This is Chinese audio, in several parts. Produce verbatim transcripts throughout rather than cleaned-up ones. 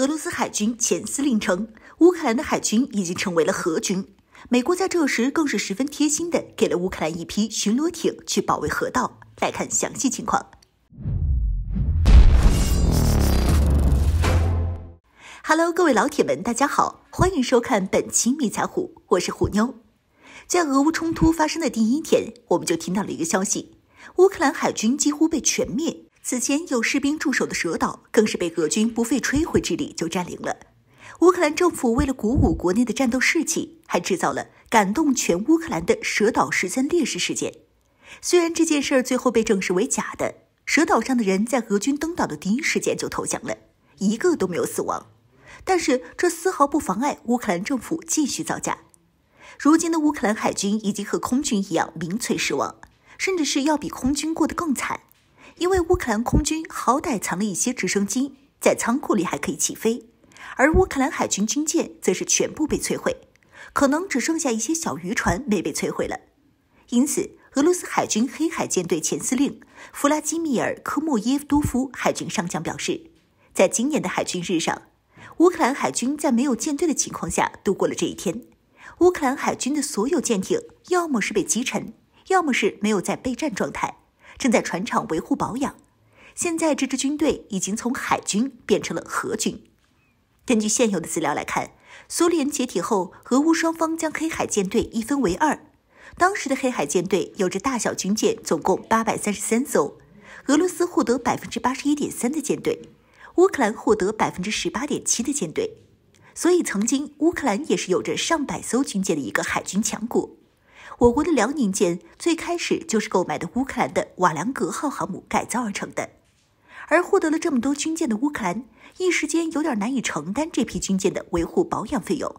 俄罗斯海军前司令称，乌克兰的海军已经成为了核军。美国在这时更是十分贴心的给了乌克兰一批巡逻艇去保卫河道。来看详细情况。 Hello， 各位老铁们，大家好，欢迎收看本期迷彩虎，我是虎妞。在俄乌冲突发生的第一天，我们就听到了一个消息：乌克兰海军几乎被全灭。此前有士兵驻守的蛇岛，更是被俄军不费吹灰之力就占领了。乌克兰政府为了鼓舞国内的战斗士气，还制造了感动全乌克兰的蛇岛十三烈士事件。虽然这件事最后被证实为假的，蛇岛上的人在俄军登岛的第一时间就投降了，一个都没有死亡。 但是这丝毫不妨碍乌克兰政府继续造假。如今的乌克兰海军已经和空军一样名垂实亡，甚至是要比空军过得更惨。因为乌克兰空军好歹藏了一些直升机，在仓库里还可以起飞，而乌克兰海军军舰则是全部被摧毁，可能只剩下一些小渔船没被摧毁了。因此，俄罗斯海军黑海舰队前司令弗拉基米尔·科莫耶多夫海军上将表示，在今年的海军日上。 乌克兰海军在没有舰队的情况下度过了这一天。乌克兰海军的所有舰艇，要么是被击沉，要么是没有在备战状态，正在船厂维护保养。现在这支军队已经从海军变成了核军。根据现有的资料来看，苏联解体后，俄乌双方将黑海舰队一分为二。当时的黑海舰队有着大小军舰总共八百三十三艘，俄罗斯获得 百分之八十一点三 的舰队。 乌克兰获得 百分之十八点七 的舰队，所以曾经乌克兰也是有着上百艘军舰的一个海军强国。我国的辽宁舰最开始就是购买的乌克兰的瓦良格号航母改造而成的。而获得了这么多军舰的乌克兰，一时间有点难以承担这批军舰的维护保养费用，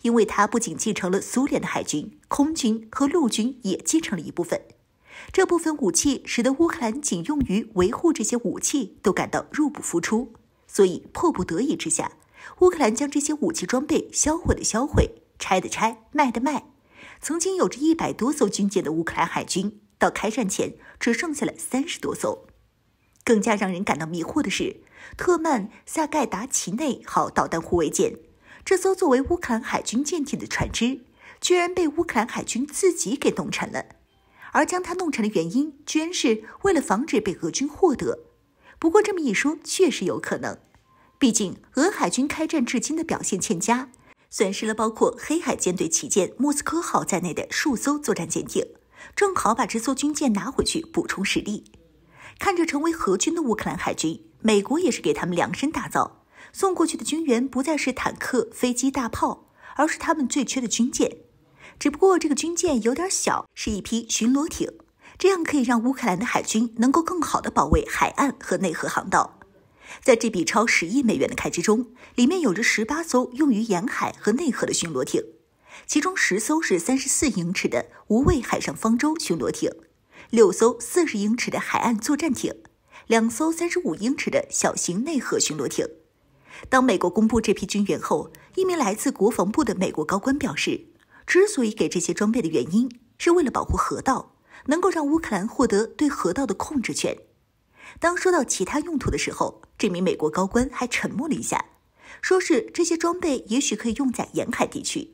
因为它不仅继承了苏联的海军、空军和陆军，也继承了一部分。这部分武器使得乌克兰仅用于维护这些武器都感到入不敷出，所以迫不得已之下，乌克兰将这些武器装备销毁的销毁，拆的拆，卖的卖。曾经有着一百多艘军舰的乌克兰海军，到开战前只剩下了三十多艘。更加让人感到迷惑的是，特曼萨盖达奇内号导弹护卫舰，这艘作为乌克兰海军舰艇的船只，居然被乌克兰海军自己给弄沉了。 而将它弄成的原因，居然是为了防止被俄军获得。不过这么一说，确实有可能。毕竟俄海军开战至今的表现欠佳，损失了包括黑海舰队旗舰莫斯科号在内的数艘作战舰艇，正好把这艘军舰拿回去补充实力。看着成为核军的乌克兰海军，美国也是给他们量身打造，送过去的军援不再是坦克、飞机、大炮，而是他们最缺的军舰。 只不过这个军舰有点小，是一批巡逻艇，这样可以让乌克兰的海军能够更好地保卫海岸和内河航道。在这笔超十亿美元的开支中，里面有着十八艘用于沿海和内河的巡逻艇，其中十艘是三十四英尺的无畏海上方舟巡逻艇，六艘四十英尺的海岸作战艇，两艘三十五英尺的小型内河巡逻艇。当美国公布这批军援后，一名来自国防部的美国高官表示。 之所以给这些装备的原因，是为了保护河道，能够让乌克兰获得对河道的控制权。当说到其他用途的时候，这名美国高官还沉默了一下，说是这些装备也许可以用在沿海地区。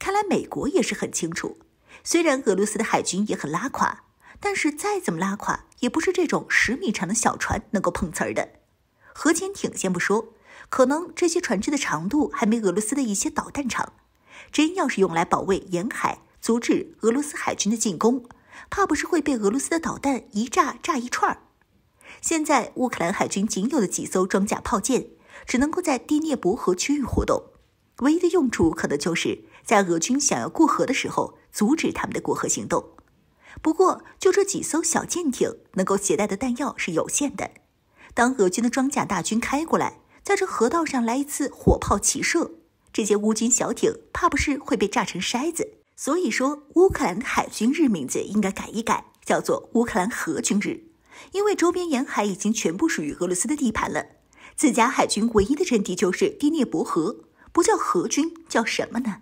看来美国也是很清楚，虽然俄罗斯的海军也很拉垮，但是再怎么拉垮，也不是这种十米长的小船能够碰瓷儿的。核潜艇先不说，可能这些船只的长度还没俄罗斯的一些导弹长。 真要是用来保卫沿海，阻止俄罗斯海军的进攻，怕不是会被俄罗斯的导弹一炸炸一串儿。现在乌克兰海军仅有的几艘装甲炮舰，只能够在第聂伯河区域活动，唯一的用处可能就是在俄军想要过河的时候，阻止他们的过河行动。不过，就这几艘小舰艇能够携带的弹药是有限的。当俄军的装甲大军开过来，在这河道上来一次火炮齐射。 这些乌军小艇怕不是会被炸成筛子，所以说乌克兰海军日名字应该改一改，叫做乌克兰核军日，因为周边沿海已经全部属于俄罗斯的地盘了。自家海军唯一的阵地就是第聂伯河，不叫核军叫什么呢？